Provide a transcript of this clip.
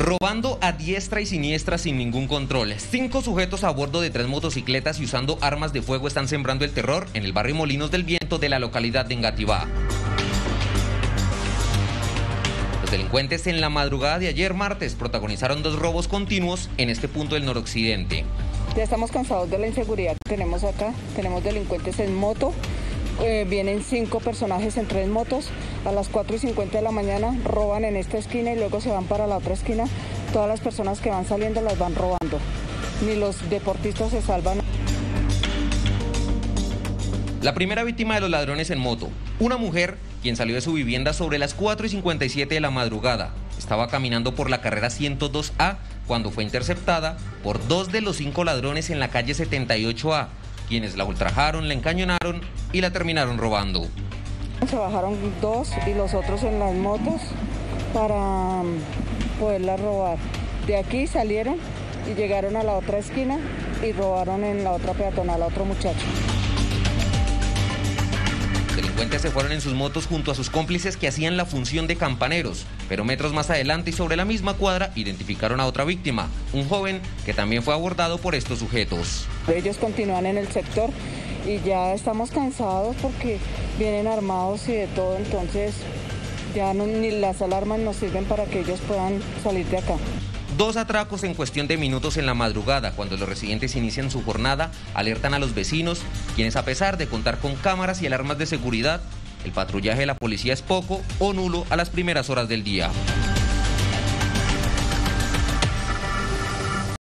robando a diestra y siniestra sin ningún control. 5 sujetos a bordo de 3 motocicletas y usando armas de fuego están sembrando el terror en el barrio Molinos del Viento de la localidad de Engativá. Los delincuentes en la madrugada de ayer martes protagonizaron 2 robos continuos en este punto del noroccidente. Ya estamos cansados de la inseguridad que tenemos acá, tenemos delincuentes en moto. Vienen 5 personajes en 3 motos, a las 4:50 de la mañana roban en esta esquina y luego se van para la otra esquina. Todas las personas que van saliendo las van robando, ni los deportistas se salvan. La primera víctima de los ladrones en moto, una mujer quien salió de su vivienda sobre las 4:57 de la madrugada. Estaba caminando por la carrera 102A cuando fue interceptada por 2 de los 5 ladrones en la calle 78A. Quienes la ultrajaron, la encañonaron y la terminaron robando. Se bajaron 2 y los otros en las motos para poderla robar. De aquí salieron y llegaron a la otra esquina y robaron en la otra peatonal a otro muchacho. Los delincuentes se fueron en sus motos junto a sus cómplices que hacían la función de campaneros, pero metros más adelante y sobre la misma cuadra identificaron a otra víctima, un joven que también fue abordado por estos sujetos. Ellos continúan en el sector y ya estamos cansados porque vienen armados y de todo, entonces ya ni las alarmas nos sirven para que ellos puedan salir de acá. 2 atracos en cuestión de minutos en la madrugada, cuando los residentes inician su jornada, alertan a los vecinos, quienes a pesar de contar con cámaras y alarmas de seguridad, el patrullaje de la policía es poco o nulo a las primeras horas del día.